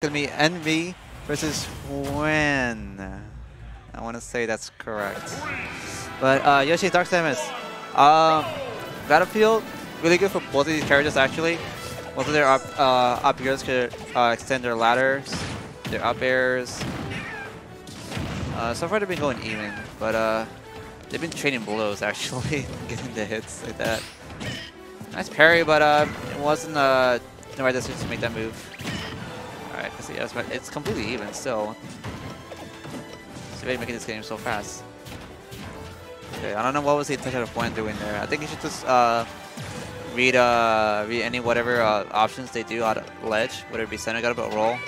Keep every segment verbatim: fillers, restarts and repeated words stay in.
It's going to be Envy versus Juen. I want to say that's correct. But uh, Yoshi, Dark Samus. Uh, Battlefield, really good for both of these characters, actually. Both of their up, uh, up airs could uh, extend their ladders, their up airs. Uh, so far they've been going even, but uh, they've been trading blows, actually, getting the hits like that. Nice parry, but uh, it wasn't uh, the right decision to make that move. Alright, it's completely even still. So they're making this game so fast. Okay, I don't know what was the intention of Juen doing there. I think you should just uh, read uh, read any whatever uh, options they do out of ledge, whether it be center guard or roll.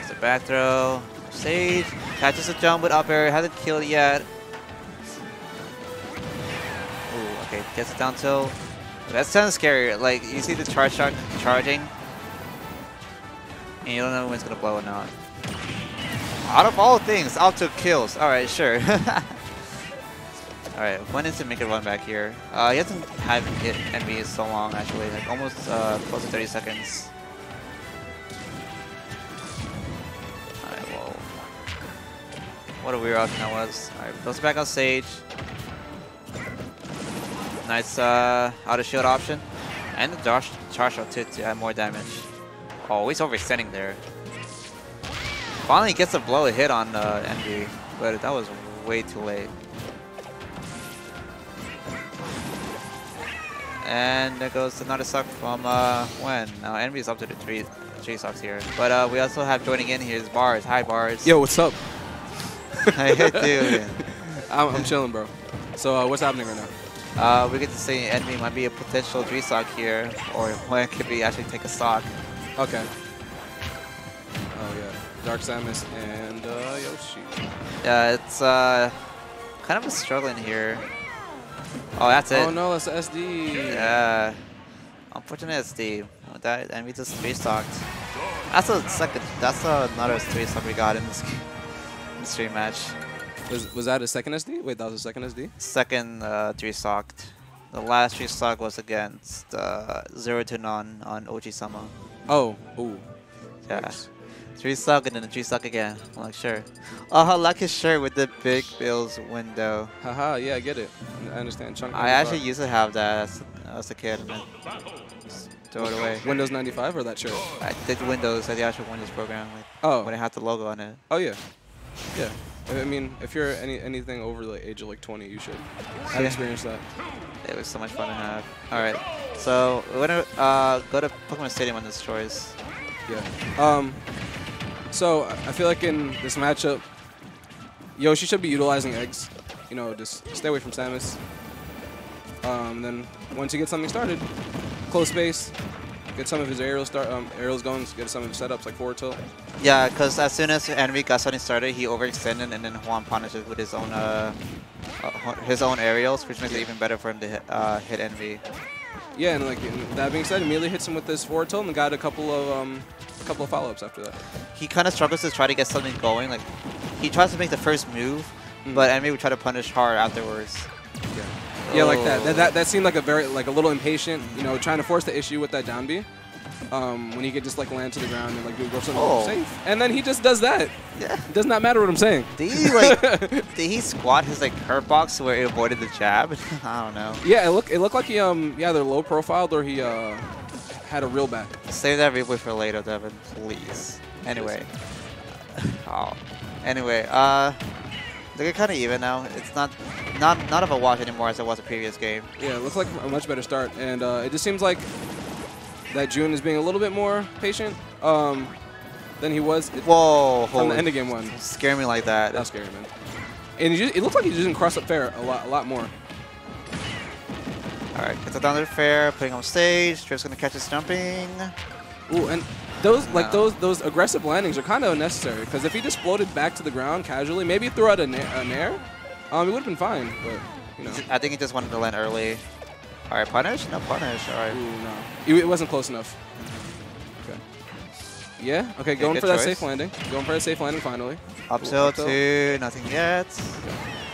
It's a back throw. Sage catches a jump with up air. Hasn't killed yet. Ooh, okay, gets it down tilt. That sounds scary. Like you see the charge shock charging. And you don't know when it's gonna blow or not. Out of all things, out to kills. Alright, sure. Alright, when is to make a run back here? Uh, he hasn't had hit Envy in so long, actually. Like almost uh, close to thirty seconds. Alright, well. What a weird option that was. Alright, goes back on Sage. Nice uh, out of shield option. And the charge shot too to add more damage. Oh, he's overextending there. Finally gets a blow hit on uh, Envy, but that was way too late. And there goes another suck from uh, Juen. Now Envy's up to the three, three sucks here. But uh, we also have joining in here is Bars. Hi, Bars. Yo, what's up? Hey, dude. I'm, I'm chilling, bro. So uh, what's happening right now? Uh, we get to see Envy might be a potential three sock here, or Juen could be actually take a sock. Okay. Oh yeah, Dark Samus and uh, Yoshi. Yeah, it's uh, kind of a struggle in here. Oh, that's it. Oh no, that's S D. Yeah, unfortunate S D. With that, and we just three stocked. That's a second. That's another three stock we got in this game, in this stream match. Was was that a second S D? Wait, that was a second S D. Second uh, three stocked. The last three stock was against uh, Zero to None on Oji-sama. Oh, ooh. Yeah. Nice. Three suck and then three suck again. I'm like, sure. Oh, lucky shirt with the big Bills window. Haha, yeah, I get it. I understand. Chunk I actually used to have that as, as a kid. And then throw it away. Windows ninety-five or that shirt? I did Windows, at the actual Windows program. Like, oh. When it had the logo on it. Oh, yeah. Yeah. I mean, if you're any anything over the age of like twenty, you should. I've yeah. experienced that. It was so much fun to have. Alright, so we're gonna uh, go to Pokemon Stadium on this choice. Yeah. Um. So I feel like in this matchup, Yoshi should be utilizing eggs. You know, just stay away from Samus. Um. Then once you get something started, close space, get some of his aerial start um, aerials going. Get some of his setups like forward tilt. Yeah, because as soon as Envy got something started, he overextended, and then Juan punishes with his own uh. Uh, his own aerials, which makes it even better for him to hit, uh, hit Envy. Yeah, and like that being said, immediately hits him with this forward tilt and got a couple of um, a couple of follow-ups after that. He kind of struggles to try to get something going. Like he tries to make the first move, mm-hmm. but Envy would try to punish hard afterwards. Yeah, oh. yeah, like that. That, that. that seemed like a very like a little impatient. You know, trying to force the issue with that down B. Um, when he could just like land to the ground and like do go something oh. safe, and then he just does that. Yeah, it does not matter what I'm saying. Did he like? did he squat his like hurt box where he avoided the jab? I don't know. Yeah, it looked it looked like he um yeah either low profiled or he uh had a real back. Save that replay for later, Devin, please. Anyway, oh, anyway, uh, they're kind of even now. It's not not not of a wash anymore as it was the previous game. Yeah, it looks like a much better start, and uh, it just seems like. That Juen is being a little bit more patient um, than he was Whoa, on the end of game one. Scare me like that. That's scary, man. And just, it looks like he's using cross up fair a lot, a lot more. All right, gets it down there fair, putting on stage. Drip's gonna catch his jumping. Ooh, and those no. like those those aggressive landings are kind of unnecessary because if he just floated back to the ground casually, maybe threw out an air, an air um, it would have been fine. But you know, I think he just wanted to land early. All right, punish? No punish. All right. Ooh, no. It, it wasn't close enough. Okay. Yeah. Okay. Going for that safe landing. Going for that safe landing finally. Up tilt two. Nothing yet.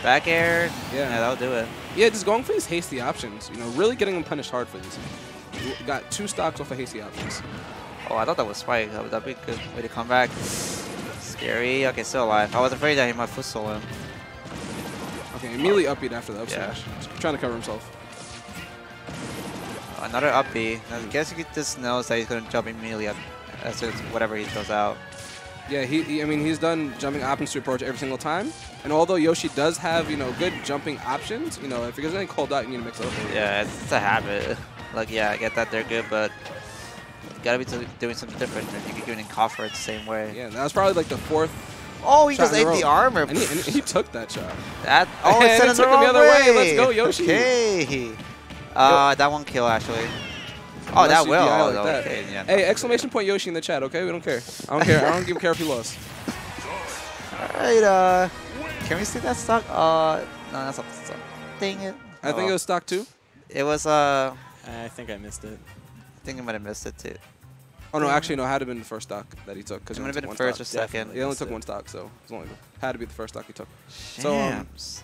Back air. Yeah. Yeah, that'll do it. Yeah, just going for these hasty options. You know, really getting them punished hard for these. Got two stocks off of hasty options. Oh, I thought that was Spike. That would that be a good way to come back. Scary. Okay, still alive. I was afraid that he might foot solo him. Okay, immediately up beat after the up smash. Yeah. Trying to cover himself. Another up B. I guess he just knows that he's going to jump immediately as soon as whatever he throws out. Yeah, he, he, I mean, he's done jumping options to approach every single time. And although Yoshi does have, you know, good jumping options, you know, if it gets any cold out, you need to mix it up. Yeah, it's, it's a habit. Like, yeah, I get that they're good, but you gotta be doing something different. And you can do it in Coffer the same way. Yeah, that was probably like the fourth. Oh, he just ate the armor. And he, and he took that shot. That, oh, it sent it the other way. Let's go, Yoshi. Okay. Uh, that won't kill, actually. Oh, that will. Oh, like that. Okay, yeah, hey, exclamation point Yoshi in the chat, okay? We don't care. I don't care. I don't give care if you lost. Alright, uh... Can we see that stock? Uh... No, that's not stock. Dang it. I oh, think well. it was stock two. It was, uh... I think I missed it. I think I might have missed it, too. Oh, no, actually, no. It had to have been the first stock that he took. It would have been first stock. or second. He only took it. one stock, so it was only, had to be the first stock he took. Shams. So, um,